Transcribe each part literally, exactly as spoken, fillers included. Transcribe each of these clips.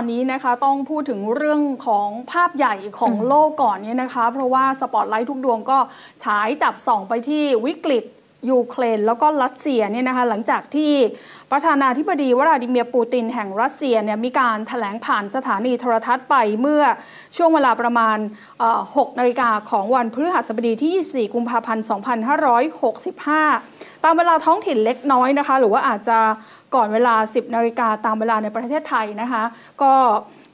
ตอนนี้นะคะต้องพูดถึงเรื่องของภาพใหญ่ของโลกก่อนเนี่ยนะคะเพราะว่าสปอตไลท์ทุกดวงก็ฉายจับส่องไปที่วิกฤตยูเครนแล้วก็รัสเซียเนี่ยนะคะหลังจากที่ประธานาธิบดีวลาดิเมียร์ปูตินแห่งรัสเซียเนี่ยมีการแถลงผ่านสถานีโทรทัศน์ไปเมื่อช่วงเวลาประมาณหกนาฬิกาของวันพฤหัสบดีที่ยี่สิบสี่กุมภาพันธ์สองพันห้าร้อยหกสิบห้าตามเวลาท้องถิ่นเล็กน้อยนะคะหรือว่าอาจจะก่อนเวลาสิบนาฬิกาตามเวลาในประเทศไทยนะคะก็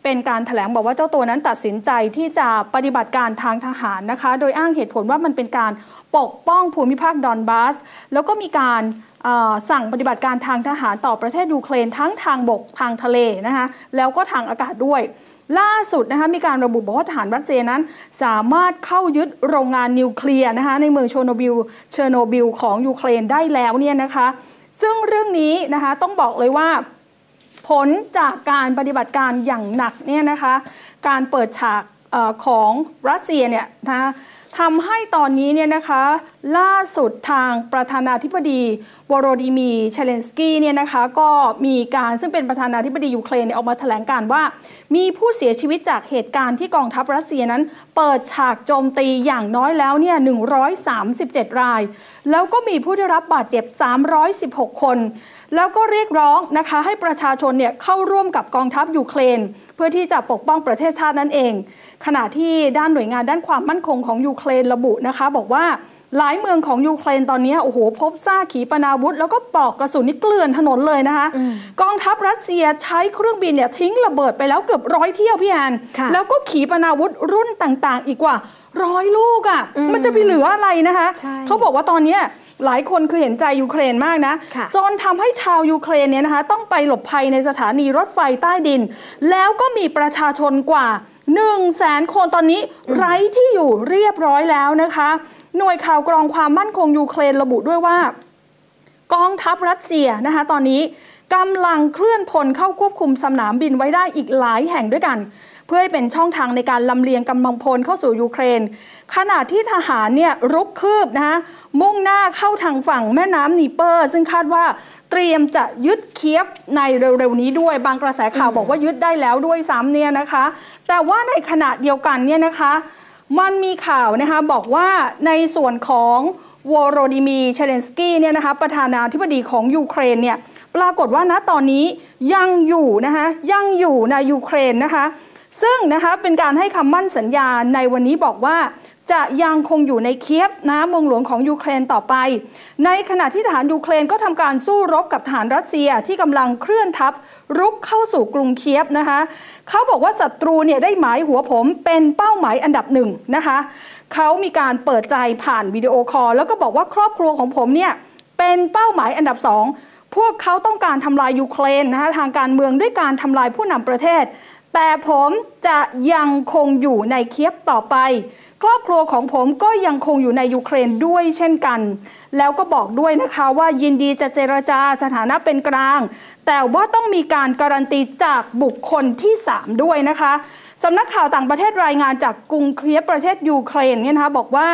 เป็นการแถลงบอกว่าเจ้าตัวนั้นตัดสินใจที่จะปฏิบัติการทางทหารนะคะโดยอ้างเหตุผลว่ามันเป็นการปกป้องภูมิภาคดอนบาสแล้วก็มีการสั่งปฏิบัติการทางทหารต่อประเทศยูเครนทั้งทางบกทางทะเลนะคะแล้วก็ทางอากาศด้วยล่าสุดนะคะมีการระบุบอกว่าทหารรัสเซียนั้นสามารถเข้ายึดโรงงานนิวเคลียร์นะคะในเมืองเชอร์โนบิลเชอร์โนบิลของยูเครนได้แล้วเนี่ยนะคะซึ่งเรื่องนี้นะคะต้องบอกเลยว่าผลจากการปฏิบัติการอย่างหนักเนี่ยนะคะการเปิดฉากของรัสเซียเนี่ยนะคะทำให้ตอนนี้เนี่ยนะคะล่าสุดทางประธานาธิบดีโวโรดิมีร์เชเลนสกี้เนี่ยนะคะก็มีการซึ่งเป็นประธานาธิบดียูเครนออกมาแถลงการว่ามีผู้เสียชีวิตจากเหตุการณ์ที่กองทัพรัสเซียนั้นเปิดฉากโจมตีอย่างน้อยแล้วเนี่ยหนึ่งร้อยสามสิบเจ็ดรายแล้วก็มีผู้ได้รับบาดเจ็บสามร้อยสิบหกคนแล้วก็เรียกร้องนะคะให้ประชาชนเนี่ยเข้าร่วมกับกองทัพยูเครนเพื่อที่จะปกป้องประเทศชาตินั่นเองขณะที่ด้านหน่วยงานด้านความมั่นคงของยูเครนระบุนะคะบอกว่าหลายเมืองของยูเครนตอนนี้โอ้โหพบซากขีปนาวุธแล้วก็ปลอกกระสุนนี่เกลื่อนถนนเลยนะคะกองทัพรัสเซียใช้เครื่องบินเนี่ยทิ้งระเบิดไปแล้วเกือบร้อยเที่ยวพี่แอนแล้วก็ขีปนาวุธรุ่นต่างๆอีกกว่าร้อยลูกอ่ะ ม, มันจะไปเหลืออะไรนะคะเขาบอกว่าตอนนี้หลายคนคือเห็นใจยูเครนมากนะจนทำให้ชาวยูเครนเนี่ยนะคะต้องไปหลบภัยในสถานีรถไฟใต้ดินแล้วก็มีประชาชนกว่าหนึ่งแสนคนตอนนี้ไร้ที่อยู่เรียบร้อยแล้วนะคะหน่วยข่าวกรองความมั่นคงยูเครนระบุด้วยว่ากองทัพรัสเซียนะคะตอนนี้กำลังเคลื่อนพลเข้าควบคุมสนามบินไว้ได้อีกหลายแห่งด้วยกันเพื่อให้เป็นช่องทางในการลำเลียงกำลังพลเข้าสู่ยูเครนขณะที่ทหารเนี่ยรุกคืบนะมุ่งหน้าเข้าทางฝั่งแม่น้ำนีเปอร์ซึ่งคาดว่าเตรียมจะยึดเคียฟในเร็วๆนี้ด้วยบางกระแสข่าวบอกว่ายึดได้แล้วด้วยซ้ำเนี่ยนะคะแต่ว่าในขณะเดียวกันเนี่ยนะคะมันมีข่าวนะคะบอกว่าในส่วนของวโรดิมีร์เชเลนสกี้เนี่ยนะคะประธานาธิบดีของยูเครนเนี่ยปรากฏว่าณตอนนี้ยังอยู่นะคะยังอยู่ในยูเครนนะคะซึ่งนะคะเป็นการให้คำมั่นสัญญาในวันนี้บอกว่าจะยังคงอยู่ในเคียฟนะเมืองหลวงของยูเครนต่อไปในขณะที่ทหารยูเครนก็ทำการสู้รบกับทหารรัสเซียที่กำลังเคลื่อนทัพรุกเข้าสู่กรุงเคียฟนะคะเขาบอกว่าศัตรูเนี่ยได้หมายหัวผมเป็นเป้าหมายอันดับหนึ่งนะคะเขามีการเปิดใจผ่านวิดีโอคอลแล้วก็บอกว่าครอบครัวของผมเนี่ยเป็นเป้าหมายอันดับสองพวกเขาต้องการทำลายยูเครนนะคะทางการเมืองด้วยการทำลายผู้นำประเทศแต่ผมจะยังคงอยู่ในเคียฟต่อไปครอบครัวของผมก็ยังคงอยู่ในยูเครนด้วยเช่นกันแล้วก็บอกด้วยนะคะว่ายินดีจะเจรจาสถานะเป็นกลางแต่ว่าต้องมีการการันตีจากบุคคลที่สามด้วยนะคะสำนักข่าวต่างประเทศรายงานจากกรุงเคียฟประเทศยูเครนเนี่ยนะคะบอกว่า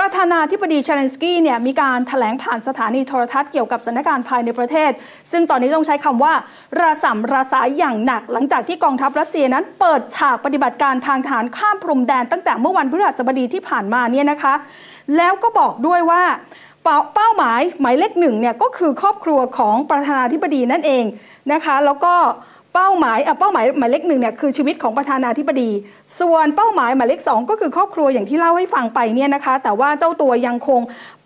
ประธานาธิบดีเชเลนสกี้เนี่ยมีการแถลงผ่านสถานีโทรทัศน์เกี่ยวกับสถานการณ์ภายในประเทศซึ่งตอนนี้ต้องใช้คำว่าระส่ำระสายอย่างหนักหลังจากที่กองทัพรัสเซียนั้นเปิดฉากปฏิบัติการทางทหารข้ามพรมแดนตั้งแต่เมื่อวันพฤหัสบดีที่ผ่านมาเนี่ยนะคะแล้วก็บอกด้วยว่าเป้าหมายหมายเลขหนึ่งเนี่ยก็คือครอบครัวของประธานาธิบดีนั่นเองนะคะแล้วก็เป้าหมายเป้าหมายหมายเลขหนึ่งเนี่ยคือชีวิตของประธานาธิบดีส่วนเป้าหมายหมายเลขสองก็คือครอบครัวอย่างที่เล่าให้ฟังไปเนี่ยนะคะแต่ว่าเจ้าตัวยังคง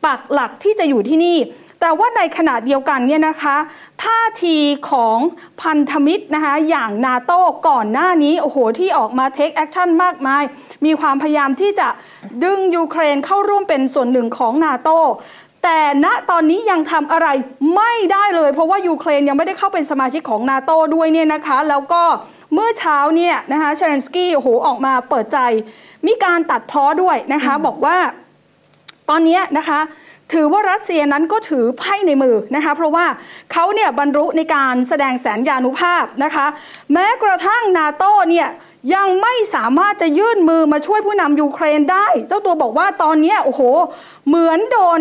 ปักหลักที่จะอยู่ที่นี่แต่ว่าในขณะเดียวกันเนี่ยนะคะท่าทีของพันธมิตรนะคะอย่างนาโต้ก่อนหน้านี้โอ้โหที่ออกมาเทคแอคชั่นมากมายมีความพยายามที่จะดึงยูเครนเข้าร่วมเป็นส่วนหนึ่งของนาโต้แต่ณตอนนี้ยังทำอะไรไม่ได้เลยเพราะว่ายูเครนยังไม่ได้เข้าเป็นสมาชิกของนาโต้ด้วยเนี่ยนะคะแล้วก็เมื่อเช้าเนี่ยนะคะเชเลนสกี้โอ้โหออกมาเปิดใจมีการตัดพ้อด้วยนะคะบอกว่าตอนนี้นะคะถือว่ารัสเซียนั้นก็ถือไพ่ในมือนะคะเพราะว่าเขาเนี่ยบรรลุในการแสดงสัญญานุภาพนะคะแม้กระทั่งนาโต้เนี่ยยังไม่สามารถจะยื่นมือมาช่วยผู้นำยูเครนได้เจ้าตัวบอกว่าตอนนี้โอ้โหเหมือนโดน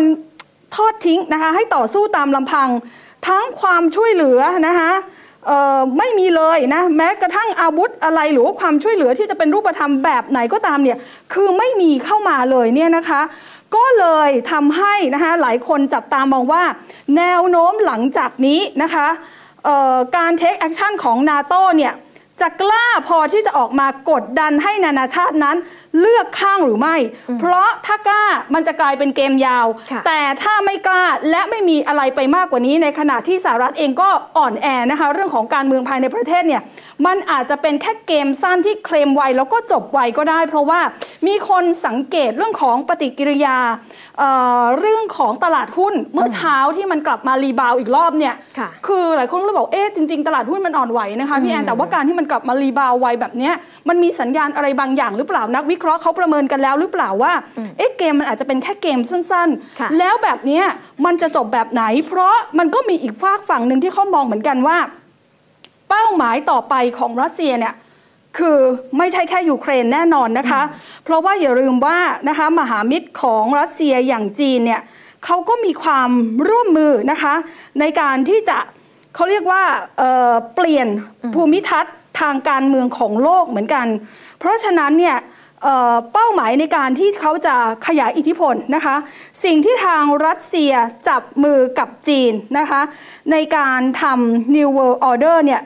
ทอดทิ้งนะคะให้ต่อสู้ตามลำพังทั้งความช่วยเหลือนะคะ ไม่มีเลยนะแม้กระทั่งอาวุธอะไรหรือว่าความช่วยเหลือที่จะเป็นรูปธรรมแบบไหนก็ตามเนี่ยคือไม่มีเข้ามาเลยเนี่ยนะคะก็เลยทำให้นะคะหลายคนจับตามองว่าแนวโน้มหลังจากนี้นะคะการเทคแอคชั่นของ NATO เนี่ยจะกล้าพอที่จะออกมากดดันให้นานาชาตินั้นเลือกข้างหรือไม่เพราะถ้ากล้ามันจะกลายเป็นเกมยาวแต่ถ้าไม่กล้าและไม่มีอะไรไปมากกว่านี้ในขณะที่สหรัฐเองก็อ่อนแอนะคะเรื่องของการเมืองภายในประเทศเนี่ยมันอาจจะเป็นแค่เกมสั้นที่เคลมไวแล้วก็จบไวก็ได้เพราะว่ามีคนสังเกตเรื่องของปฏิกิริยา เอ่อ เรื่องของตลาดหุ้นเมื่อเช้าที่มันกลับมารีบาวอีกรอบเนี่ย คือหลายคนเลยบอกเอ๊ะจริงๆตลาดหุ้นมันอ่อนไหวนะคะพี่แอนแต่ว่าการที่มันกลับมารีบาวไวแบบนี้มันมีสัญญาณอะไรบางอย่างหรือเปล่านักวิเคราะห์เขาประเมินกันแล้วหรือเปล่าว่าเอ๊ะเกมมันอาจจะเป็นแค่เกมสั้นๆแล้วแบบนี้มันจะจบแบบไหนเพราะมันก็มีอีกฝากฝั่งหนึ่งที่เขามองเหมือนกันว่าเป้าหมายต่อไปของรัสเซียเนี่ยคือไม่ใช่แค่ยูเครนแน่นอนนะคะเพราะว่าอย่าลืมว่านะคะมหามิตรของรัสเซียอย่างจีนเนี่ยเขาก็มีความร่วมมือนะคะในการที่จะเขาเรียกว่า เอ่อ เปลี่ยนภูมิทัศน์ทางการเมืองของโลกเหมือนกันเพราะฉะนั้นเนี่ยเป้าหมายในการที่เขาจะขยายอิทธิพลนะคะสิ่งที่ทางรัสเซียจับมือกับจีนนะคะในการทำ New World Order เนี่ย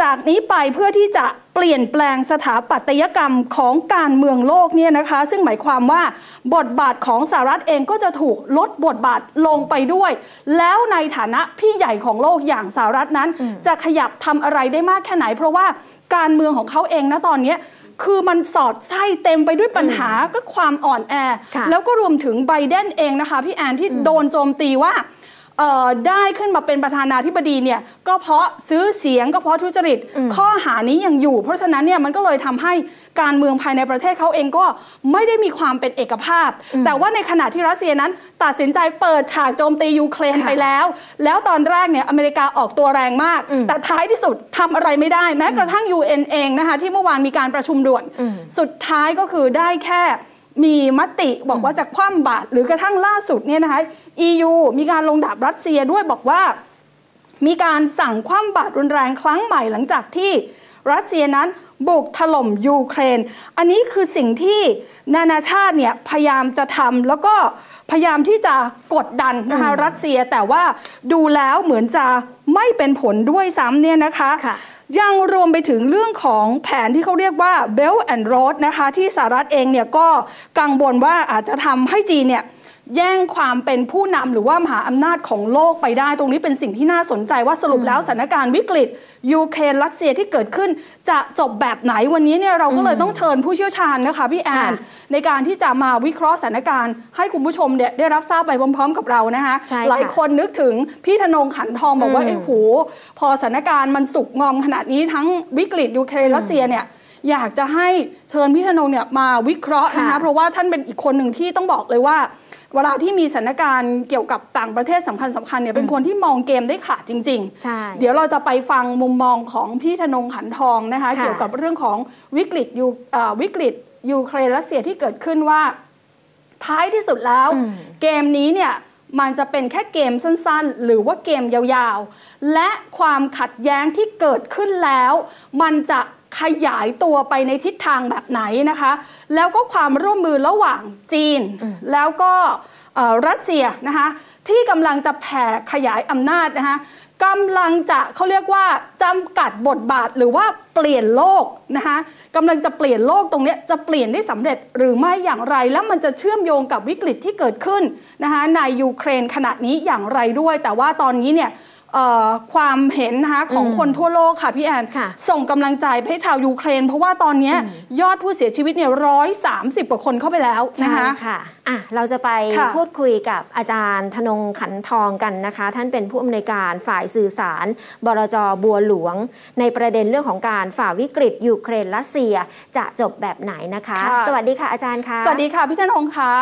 จากนี้ไปเพื่อที่จะเปลี่ยนแปลงสถาปัตยกรรมของการเมืองโลกเนี่ยนะคะซึ่งหมายความว่าบทบาทของสหรัฐเองก็จะถูกลดบทบาทลงไปด้วยแล้วในฐานะพี่ใหญ่ของโลกอย่างสหรัฐนั้นจะขยับทำอะไรได้มากแค่ไหนเพราะว่าการเมืองของเขาเองนะตอนนี้คือมันสอดไส้เต็มไปด้วยปัญหาก็ความอ่อนแอแล้วก็รวมถึงไบเดนเองนะคะพี่แอนที่โดนโจมตีว่าได้ขึ้นมาเป็นประธานาธิบดีเนี่ยก็เพราะซื้อเสียงก็เพราะทุจริตข้อหานี้ยังอยู่เพราะฉะนั้นเนี่ยมันก็เลยทำให้การเมืองภายในประเทศเขาเองก็ไม่ได้มีความเป็นเอกภาพแต่ว่าในขณะที่รัสเซียนั้นตัดสินใจเปิดฉากโจมตียูเครนไปแล้วแล้วตอนแรกเนี่ยอเมริกาออกตัวแรงมากแต่ท้ายที่สุดทำอะไรไม่ได้แม้กระทั่ง ยู เอ็น เองนะคะที่เมื่อวานมีการประชุมด่วนสุดท้ายก็คือได้แค่มีมติบอกว่าจะคว่ำบาตรหรือกระทั่งล่าสุดเนี่ยนะคะ อี ยู มีการลงดาบรัสเซียด้วยบอกว่ามีการสั่งคว่ำบาตรรุนแรงครั้งใหม่หลังจากที่รัสเซียนั้นบุกถล่มยูเครนอันนี้คือสิ่งที่นานาชาติเนี่ยพยายามจะทำแล้วก็พยายามที่จะกดดันนะคะรัสเซียแต่ว่าดูแล้วเหมือนจะไม่เป็นผลด้วยซ้ำเนี่ยนะคะยังรวมไปถึงเรื่องของแผนที่เขาเรียกว่า Belt and Road นะคะที่สหรัฐเองเนี่ยก็กังวลว่าอาจจะทำให้จีนเนี่ยแย่งความเป็นผู้นำหรือว่ามหาอำนาจของโลกไปได้ตรงนี้เป็นสิ่งที่น่าสนใจว่าสรุปแล้วสถานการณ์วิกฤตยูเครนรัสเซียที่เกิดขึ้นจะจบแบบไหนวันนี้เนี่ยเราก็เลยต้องเชิญผู้เชี่ยวชาญนะคะพี่แอนในการที่จะมาวิเคราะห์สถานการณ์ให้คุณผู้ชมเนี่ยได้รับทราบไปพร้อมๆกับเรานะคะหลายคนนึกถึงพี่ธนงค์ขันทองบอกว่าไอ้โหพอสถานการณ์มันสุกงอมขนาดนี้ทั้งวิกฤตยูเครนรัสเซียเนี่ยอยากจะให้เชิญพี่ธนงค์เนี่ยมาวิเคราะห์นะคะเพราะว่าท่านเป็นอีกคนหนึ่งที่ต้องบอกเลยว่าเวลาที่มีสถานการณ์เกี่ยวกับต่างประเทศสำคัญสำคัญเนี่ยเป็นคนที่มองเกมได้ขาดจริงๆใช่เดี๋ยวเราจะไปฟังมุมมองของพี่ธนงค์ขันทองนะคะเกี่ยวกับเรื่องของวิกฤตยูวิกฤตยูเครนรัสเซียที่เกิดขึ้นว่าท้ายที่สุดแล้วเกมนี้เนี่ยมันจะเป็นแค่เกมสั้นๆหรือว่าเกมยาวๆและความขัดแย้งที่เกิดขึ้นแล้วมันจะขยายตัวไปในทิศทางแบบไหนนะคะแล้วก็ความร่วมมือระหว่างจีนแล้วก็รัสเซียนะคะที่กำลังจะแผ่ขยายอำนาจนะคะกำลังจะเขาเรียกว่าจำกัดบทบาทหรือว่าเปลี่ยนโลกนะคะกำลังจะเปลี่ยนโลกตรงนี้จะเปลี่ยนได้สำเร็จหรือไม่อย่างไรแล้วมันจะเชื่อมโยงกับวิกฤตที่เกิดขึ้นนะคะในยูเครนขณะนี้อย่างไรด้วยแต่ว่าตอนนี้เนี่ยความเห็นนะคะของคนทั่วโลกค่ะพี่แอนส่งกำลังใจให้ชาวยูเครนเพราะว่าตอนนี้ยอดผู้เสียชีวิตเนี่ยร้อยสามสิบกว่าคนเข้าไปแล้วนะคะค่ะอ่ะเราจะไปพูดคุยกับอาจารย์ธนงค์ขันทองกันนะคะท่านเป็นผู้อำนวยการฝ่ายสื่อสารบลจ.บัวหลวงในประเด็นเรื่องของการฝ่าวิกฤตยูเครนรัสเซียจะจบแบบไหนนะคะสวัสดีค่ะอาจารย์ค่ะสวัสดีค่ะพี่ธนงค์ค่ะ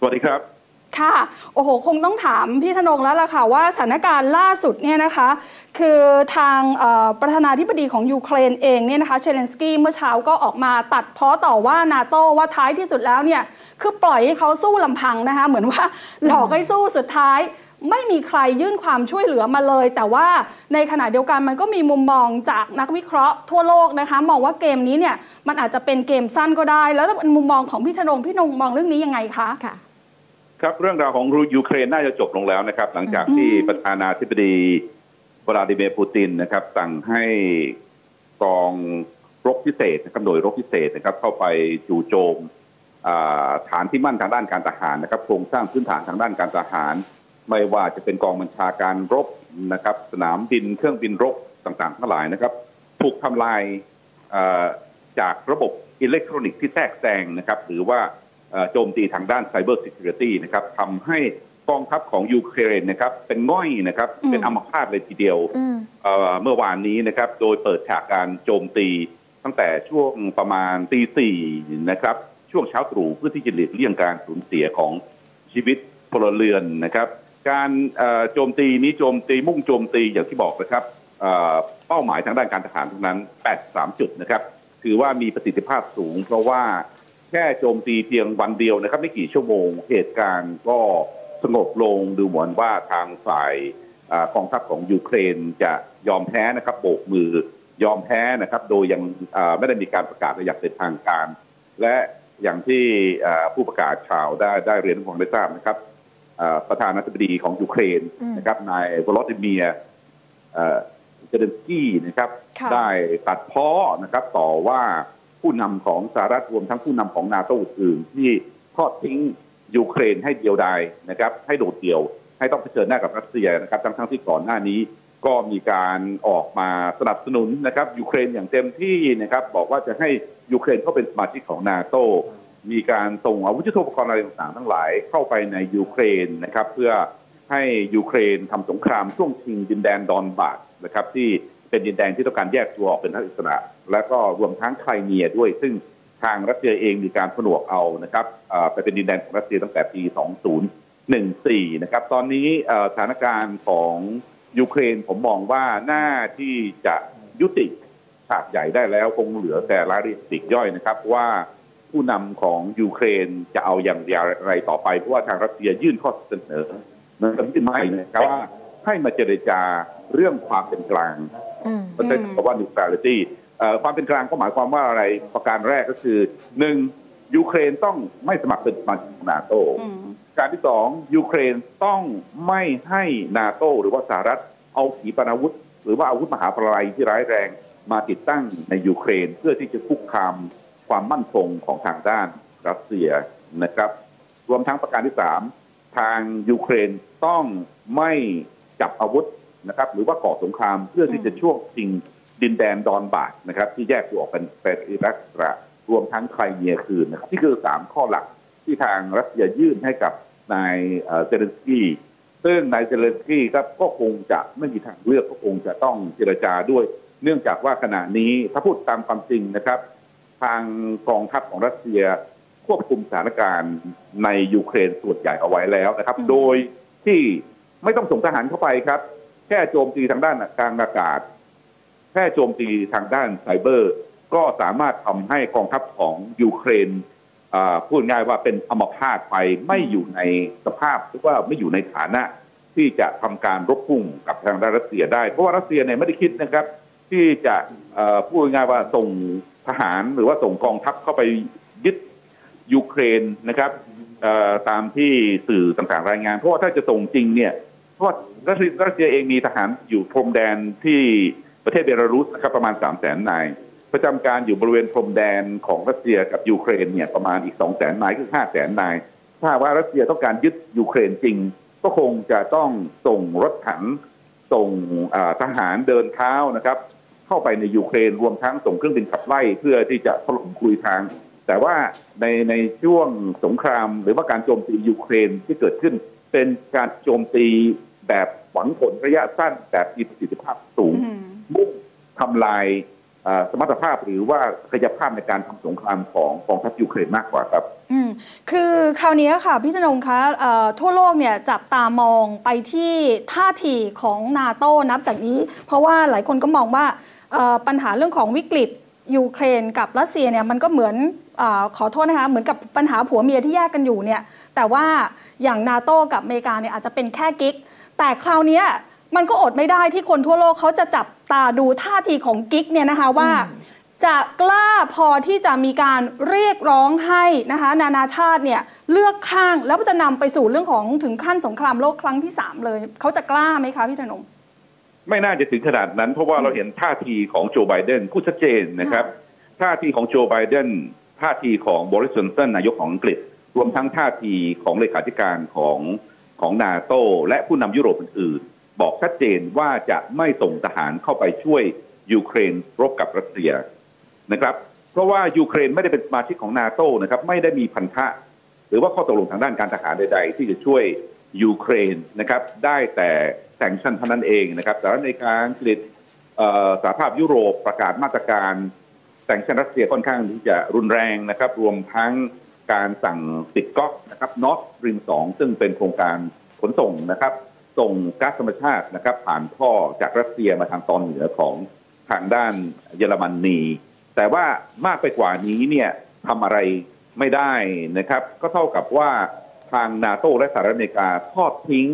สวัสดีครับค่ะโอ้โหคงต้องถามพี่ธนงค์แล้วล่ะค่ะว่าสถานการณ์ล่าสุดเนี่ยนะคะคือทางประธานาธิบดีของยูเครนเองเนี่ยนะคะเชเลนสกี้เมื่อเช้าก็ออกมาตัดพ้อต่อว่า NATO ว่าท้ายที่สุดแล้วเนี่ยคือปล่อยให้เขาสู้ลำพังนะคะเหมือนว่าหลอกให้สู้สุดท้าย ไม่มีใครยื่นความช่วยเหลือมาเลยแต่ว่าในขณะเดียวกันมันก็มีมุมมองจากนักวิเคราะห์ทั่วโลกนะคะมองว่าเกมนี้เนี่ยมันอาจจะเป็นเกมสั้นก็ได้แล้วมุมมองของพี่ธนงพี่ธนงมองเรื่องนี้ยังไงคะค่ะครับเรื่องราวของยูเครนน่าจะจบลงแล้วนะครับหลังจากที่ประธานาธิบดีวลาดิเมียร์ปูตินนะครับสั่งให้กองรบพิเศษกำหนดรบพิเศษนะครับเข้าไปจู่โจมฐานที่มั่นทางด้านการทหารนะครับโครงสร้างพื้นฐานทางด้านการทหารไม่ว่าจะเป็นกองบัญชาการรบนะครับสนามบินเครื่องบินรบต่างๆทั้งหลายนะครับถูกทำลายจากระบบอิเล็กทรอนิกส์ที่แทรกแซงนะครับหรือว่าโจมตีทางด้านไซเบอร์ซิเคียวริตี้นะครับทำให้กองทัพของยูเครนนะครับเป็นง่อยนะครับเป็นอัมพาตเลยทีเดียวเมื่อวานนี้นะครับโดยเปิดฉากการโจมตีตั้งแต่ช่วงประมาณตีสี่นะครับช่วงเช้าตรู่เพื่อที่จะหลีกเลี่ยงการสูญเสียของชีวิตพลเรือนนะครับการโจมตีนี้โจมตีมุ่งโจมตีอย่างที่บอกนะครับเป้าหมายทางด้านการทหารทั้งนั้นแปดสิบสามจุดนะครับถือว่ามีประสิทธิภาพสูงเพราะว่าแค่โจมตีเพียงวันเดียวนะครับไม่กี่ชั่วโมงเหตุการณ์ก็สงบลงดูเหมือนว่าทางฝ่ายกองทัพของยูเครนจะยอมแพ้นะครับโบกมือยอมแพ้นะครับโดยยังไม่ได้มีการประกาศอย่างเป็นทางการและอย่างที่ผู้ประกาศข่าวได้ได้เรียนให้ฟังได้ทราบนะครับประธานาธิบดีของยูเครนนะครับนายวลาดิเมียร์เซเลนสกี้นะครับได้ตัดพ้อนะครับต่อว่าผู้นำของสหรัฐรวมทั้งผู้นำของนาโต้อื่นที่ทอดทิ้งยูเครนให้เดียวดายนะครับให้โดดเดี่ยวให้ต้องเผชิญหน้ากับรัสเซียนะครับทั้งทั้งที่ก่อนหน้านี้ก็มีการออกมาสนับสนุนนะครับยูเครนอย่างเต็มที่นะครับบอกว่าจะให้ยูเครนเข้าเป็นสมาชิกของนาโต้มีการส่งอาวุธยุทโธปกรณ์อะไรต่างๆทั้งหลายเข้าไปในยูเครนนะครับเพื่อให้ยูเครนทำสงครามช่วงชิงดินแดนดอนบาสนะครับที่เป็นดินแดนที่ต้องการแยกตัวออกเป็นรัฐอิสระและก็รวมทั้งไครเมียด้วยซึ่งทางรัสเซียเองมีการผนวกเอานะครับไปเป็นดินแดนของรัสเซียตั้งแต่ปีสองพันสิบสี่นะครับตอนนี้สถานการณ์ของยูเครนผมมองว่าน่าที่จะยุติฉากใหญ่ได้แล้วคงเหลือแต่รายละเอียดปลีกย่อยนะครับว่าผู้นำของยูเครนจะเอาอย่างไรต่อไปเพราะว่าทางรัสเซียยื่นข้อเสนอนะครับยื่นไม้นะครับว่าให้มาเจรจาเรื่องความเป็นกลางประเด็นคำว่า neutrality ความเป็นกลางก็หมายความว่าอะไรประการแรกก็คือหนึ่งยูเครนต้องไม่สมัครเป็นสมาชิกนาโต้การที่สองยูเครนต้องไม่ให้นาโต้หรือว่าสหรัฐเอาขีปนาวุธหรือว่าอาวุธมหาปราลัยที่ร้ายแรงมาติดตั้งในยูเครนเพื่อที่จะคุกคามความมั่นคงของทางด้านรัสเซียนะครับรวมทั้งประการที่สามทางยูเครนต้องไม่จับอาวุธนะครับหรือว่าก่อสงครามเพื่อที่จะช่วงชิงดินแดนดอนบาสนะครับที่แยกตัวออกเป็นเป็นอิรักรวมทั้งไครเมียคืนนะครับที่คือสามข้อหลักที่ทางรัสเซียยื่นให้กับนายเซเลนสกี้ซึ่งนายเซเลนสกี้ครับก็คงจะไม่มีทางเลือกก็คงจะต้องเจรจาด้วยเนื่องจากว่าขณะนี้ถ้าพูดตามความจริงนะครับทางกองทัพของรัสเซียควบคุมสถานการณ์ในยูเครนส่วนใหญ่เอาไว้แล้วนะครับโดยที่ไม่ต้องส่งทหารเข้าไปครับแค่โจมตีทางด้านทางอากาศแค่โจมตีทางด้านไซเบอร์ก็สามารถทำให้กองทัพของยูเครนพูดง่ายว่าเป็นอมพาตไปไม่อยู่ในสภาพหรือว่าไม่อยู่ในฐานะที่จะทำการรบพุ่งกับทางด้านรัสเซียได้เพราะว่ารัสเซียเนี่ยไม่ได้คิดนะครับที่จะพูดง่ายว่าส่งทหารหรือว่าส่งกองทัพเข้าไปยึดยูเครนนะครับตามที่สื่อต่างๆรายงานเพราะว่าถ้าจะส่งจริงเนี่ยเพราะว่ารัสเซียเองมีทหารอยู่พรมแดนที่ประเทศเบลารุสนะครับประมาณสามแสนนายประจำการอยู่บริเวณพรมแดนของรัสเซียกับยูเครนเนี่ยประมาณอีกสองแสนนายคือห้าแสนนายถ้าว่ารัสเซียต้องการยึดยูเครนจริงก็คงจะต้องส่งรถถังส่งทหารเดินเท้านะครับเข้าไปในยูเครนรวมทั้งส่งเครื่องบินขับไล่เพื่อที่จะถล่มคุยทางแต่ว่าในในช่วงสงครามหรือว่าการโจมตียูเครนที่เกิดขึ้นเป็นการโจมตีแบบหวังผลระยะสั้นแบบมีประสิทธิภาพสูงมุ่งทำลายสมรรถภาพหรือว่าศักยภาพในการทำสงครามของกองทัพยูเครนมากกว่าครับอืมคือคราวนี้ค่ะพี่ธนงคะทั่วโลกเนี่ยจับตามองไปที่ท่าทีของนาโต้นับจากนี้เพราะว่าหลายคนก็มองว่าปัญหาเรื่องของวิกฤตยูเครนกับรัสเซียเนี่ยมันก็เหมือนอขอโทษนะคะเหมือนกับปัญหาผัวเมียที่แยกกันอยู่เนี่ยแต่ว่าอย่างนาโต้กับอเมริกาเนี่ยอาจจะเป็นแค่กิ๊ก แต่คราวนี้มันก็อดไม่ได้ที่คนทั่วโลกเขาจะจับตาดูท่าทีของกิ๊กเนี่ยนะคะว่าจะกล้าพอที่จะมีการเรียกร้องให้นะคะนานาชาติเนี่ยเลือกข้างแล้วจะนำไปสู่เรื่องของถึงขั้นสงครามโลกครั้งที่สามเลยเขาจะกล้าไหมคะพี่ธนงไม่น่าจะถึงขนาดนั้นเพราะว่าเราเห็นท่าทีของโจไบเดนพูดชัดเจนนะครับท่าทีของโจไบเดนท่าทีของบอริส จอนสันนายกของอังกฤษรวมทั้งท่าทีของเลขาธิการของของนาโตและผู้นำยุโรปอื่นๆบอกชัดเจนว่าจะไม่ส่งทหารเข้าไปช่วยยูเครนรบกับรัสเซียนะครับเพราะว่ายูเครนไม่ได้เป็นสมาชิกของนาโตนะครับไม่ได้มีพันธะหรือว่าข้อตกลงทางด้านการทหารใดๆที่จะช่วยยูเครนนะครับได้แต่แซงชั่นเท่านั้นเองนะครับสหรัฐอเมริกาอังกฤษสหภาพยุโรปประกาศมาตรการแซงชั่นรัสเซียค่อนข้างที่จะรุนแรงนะครับรวมทั้งการสั่งปิดก๊อกนะครับนอร์ดสตรีม สองซึ่งเป็นโครงการขนส่งนะครับส่งก๊าซธรรมชาตินะครับผ่านท่อจากรัสเซียมาทางตอนเหนือของทางด้านเยอรมนีแต่ว่ามากไปกว่านี้เนี่ยทำอะไรไม่ได้นะครับก็เท่ากับว่าทางนาโต้และสหรัฐอเมริกาทอดทิ้ง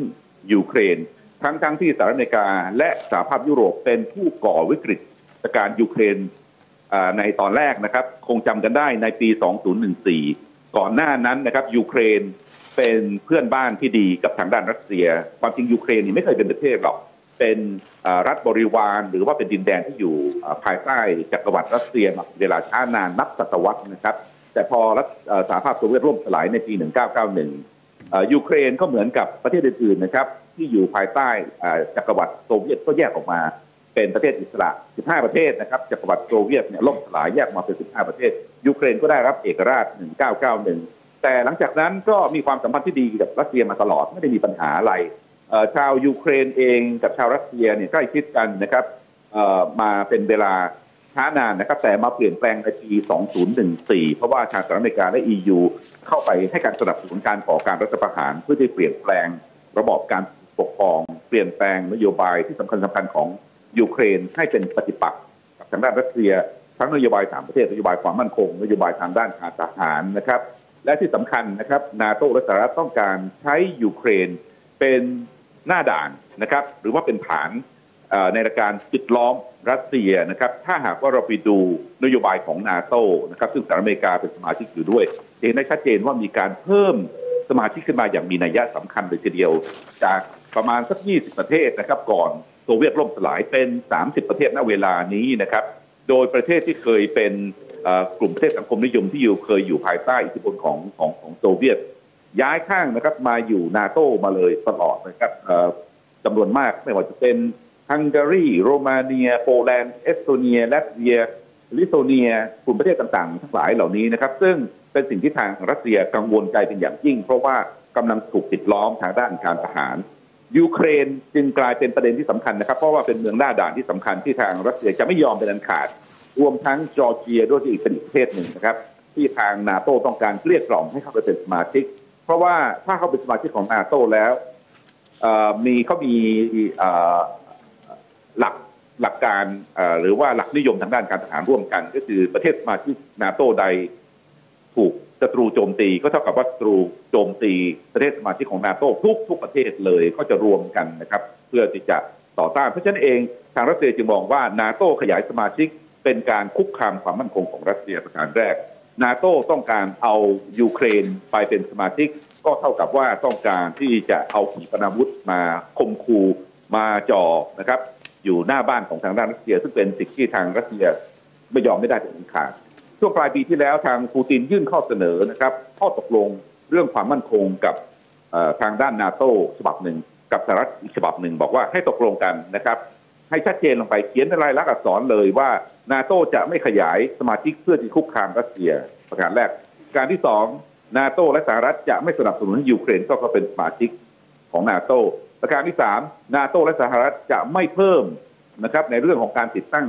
ยูเครนทั้งทั้งที่สหรัฐอเมริกาและสหภาพยุโรปเป็นผู้ก่อวิกฤตการยูเครนในตอนแรกนะครับคงจำกันได้ในปี สองพันสิบสี่ ก่อนหน้านั้นนะครับยูเครนเป็นเพื่อนบ้านที่ดีกับทางด้านรัสเซียความจริงยูเครนนี่ไม่เคยเป็นประเทศหรอกเป็นรัฐบริวารหรือว่าเป็นดินแดนที่อยู่ภายใต้จักรวรรดิรัสเซียมาเวลาช้านานนับศตวรรษนะครับแต่พอรัฐสหภาพโซเวียตล่มสลายในปี หนึ่งเก้าเก้าหนึ่ง ยูเครนก็เหมือนกับประเทศอื่นๆนะครับที่อยู่ภายใต้จักรวรรดิโซเวียตก็แยกออกมาเป็นประเทศอิสระ สิบห้า ประเทศนะครับจักรวรรดิโซเวียตเนี่ยล่มสลายแยกมาเป็น สิบห้า ประเทศยูเครนก็ได้รับเอกราช หนึ่งเก้าเก้าหนึ่ง แต่หลังจากนั้นก็มีความสัมพันธ์ที่ดีกับรัสเซียมาตลอดไม่ได้มีปัญหาอะไรชาวยูเครนเองกับชาวรัสเซียเนี่ยใกล้ชิดกันนะครับมาเป็นเวลาช้านานนะครับแต่มาเปลี่ยนแปลงในปี สองพันสิบสี่ เพราะว่าทางสหรัฐอเมริกาและ อี ยู เข้าไปให้การสนับสนุนการก่อการรัฐประหารเพื่อที่เปลี่ยนแปลงระบอบการปกครองเปลี่ยนแปลงนโยบายที่สำคัญสำคัญของยูเครนให้เป็นปฏิปักษ์กับทางด้านรัสเซียทั้งนโยบายสามประเทศนโยบายความมั่นคงนโยบายทางด้านการทหารนะครับและที่สำคัญนะครับนาโต้และสหรัฐต้องการใช้ยูเครนเป็นหน้าด่านนะครับหรือว่าเป็นฐานในการปิดล้อมรัสเซียนะครับถ้าหากว่าเราไปดูนโยบายของนาโต้นะครับซึ่งสหรัฐอเมริกาเป็นสมาชิกอยู่ด้วยเห็นได้ชัดเจนว่ามีการเพิ่มสมาชิกขึ้นมาอย่างมีนัยสำคัญเลยทีเดียวจากประมาณสักยี่สิบประเทศนะครับก่อนโซเวียตล่มสลายเป็นสามสิบประเทศณเวลานี้นะครับโดยประเทศที่เคยเป็นกลุ่มประเทศสังคมนิยมที่อยู่เคยอยู่ภายใต้อิทธิพลของของของโซเวียตย้ายข้างนะครับมาอยู่นาโต้มาเลยตลอดนะครับจำนวนมากไม่ว่าจะเป็นฮังการีโรมาเนียโปแลนด์เอสโตเนียลัตเวียลิทัวเนียกลุ่มประเทศต่างๆทั้งหลายเหล่านี้นะครับซึ่งเป็นสิ่งที่ทางรัสเซียกังวลใจเป็นอย่างยิ่งเพราะว่ากำลังถูกปิดล้อมทางด้านการทหารยูเครนจึงกลายเป็นประเด็นที่สำคัญนะครับเพราะว่าเป็นเมืองหน้าด่านที่สำคัญที่ทางรัสเซียจะไม่ยอมเป็นอันขาดรวมทั้งจอร์เจียด้วยที่อีกเป็นอีกประเทศหนึ่งนะครับที่ทางนาโต้ต้องการเกลี้ยกล่อมให้เข้าไปเป็นสมาชิกเพราะว่าถ้าเข้าเป็นสมาชิกของนาโต้แล้วมีเขามีหลักหลักการหรือว่าหลักนิยมทางด้านการทหารร่วมกันก็คือประเทศสมาชิกนาโต้ใดถูกศัตรูโจมตีก็เท่ากับว่าศัตรูโจมตีประเทศสมาชิกของนาโต้ทุกทุกประเทศเลยก็จะรวมกันนะครับเพื่อที่จะต่อต้านเพราะฉะนั้นเองทางรัสเซียจึงมองว่านาโต้ขยายสมาชิกเป็นการคุกคามความมั่นคงของรัสเซียประการแรกนาโต้ต้องการเอายูเครนไปเป็นสมาชิกก็เท่ากับว่าต้องการที่จะเอาขีปนาวุธมาข่มขู่มาจ่อนะครับอยู่หน้าบ้านของทางด้านรัสเซียซึ่งเป็นสิ่งที่ทางรัสเซียไม่ยอมไม่ได้เป็นอันขาดช่วงปลายปีที่แล้วทางปูตินยื่นข้อเสนอนะครับข้อตกลงเรื่องความมั่นคงกับทางด้านนาโต้ฉบับหนึ่งกับสหรัฐอีกฉบับหนึ่งบอกว่าให้ตกลงกันนะครับให้ชัดเจนลงไปเขียนในรายลักษณ์อักษรเลยว่านาโต้จะไม่ขยายสมาชิกเพื่อที่คุกคามรัสเซียประการแรกการที่สองนาโต้และสหรัฐจะไม่สนับสนุนให้ยูเครนเข้าเป็นสมาชิกของนาโต้ประการที่สามนาโต้และสหรัฐจะไม่เพิ่มนะครับในเรื่องของการติดตั้ง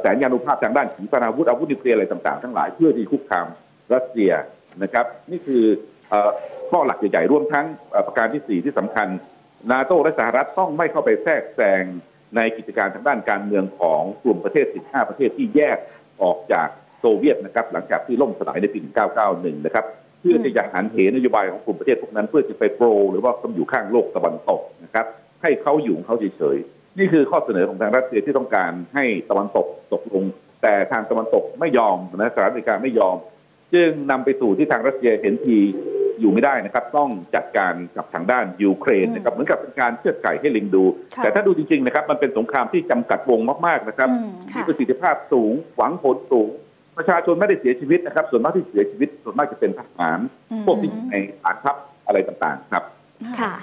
แสนยานุภาพทางด้านขีปนาวุธอาวุธนิวเคลียร์อะไรต่างๆทั้งหลายเพื่อที่คุกคามรัสเซียนะครับนี่คือข้อหลักใหญ่ๆร่วมทั้งประการที่สี่ที่สำคัญนาโต้และสหรัฐต้องไม่เข้าไปแทรกแซงในกิจการทางด้านการเมืองของกลุ่มประเทศสิบห้าประเทศที่แยกออกจากโซเวียตนะครับหลังจากที่ล่มสลายในปีหนึ่งเก้าเก้าหนึ่งนะครับเพื่อที่จะหันเหนโยบายของกลุ่มประเทศพวกนั้นเพื่อจะไปโปรหรือว่าต้องอยู่ข้างโลกตะวันตกนะครับ ให้เขาอยู่ของเขาเฉยๆนี่คือข้อเสนอของทางรัสเซียที่ต้องการให้ตะวันตกตกลงแต่ทางตะวันตกไม่ยอมนะสหรัฐอเมริกาไม่ยอมจึงนำไปสู่ที่ทางรัสเซียเห็นทีอยู่ไม่ได้นะครับต้องจัดการกับทางด้านยูเครนนะครับเหมือนกับเป็นการเชือดไก่ให้ลิงดูแต่ถ้าดูจริงๆนะครับมันเป็นสงครามที่จำกัดวงมากๆนะครับมีประสิทธิภาพสูงหวังผลสูงประชาชนไม่ได้เสียชีวิตนะครับส่วนมากที่เสียชีวิตส่วนมากจะเป็นทหารพวกที่อยู่ในฐานทัพอะไรต่างๆครับค่ะ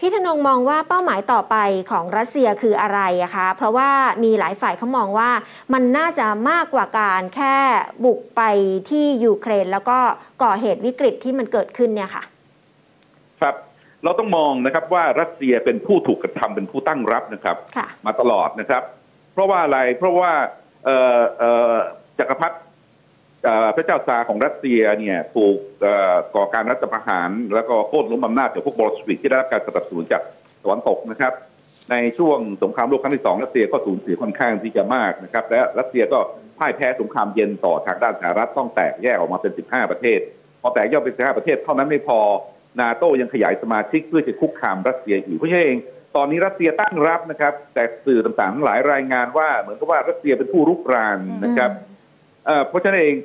พี่ธนงมองว่าเป้าหมายต่อไปของรัสเซียคืออะไรอะคะเพราะว่ามีหลายฝ่ายเขามองว่ามันน่าจะมากกว่าการแค่บุกไปที่ยูเครนแล้วก็ก่อเหตุวิกฤตที่มันเกิดขึ้นเนี่ยค่ะครับเราต้องมองนะครับว่ารัสเซียเป็นผู้ถูกกระทำเป็นผู้ตั้งรับนะครับมาตลอดนะครับเพราะว่าอะไรเพราะว่าจักรพรรดิพระเจ้าซาร์ของรัสเซียเนี่ยถูกก่อการรัฐประหารแล้วก็โค่นล้มอำนาจจากพวกบอลชวิกที่ได้รับการสนับสนุนจากตะวันตกนะครับในช่วงสงครามโลกครั้งที่สองรัสเซียก็สูญเสียค่อนข้างที่จะมากนะครับและรัสเซียก็พ่ายแพ้สงครามเย็นต่อทางด้านสหรัฐต้องแตกแยกออกมาเป็นสิบห้าประเทศพอแตกแยกเป็นสิบห้าประเทศเท่านั้นไม่พอนาโต้ยังขยายสมาชิกเพื่อจะคุกคามรัสเซียอีกเพราะฉะนั้นตอนนี้รัสเซียตั้งรับนะครับแต่สื่อต่างๆทั้งหลายรายงานว่าเหมือนกับว่ารัสเซียเป็นผู้รุกรานนะครับเพราะฉะนั้นเอง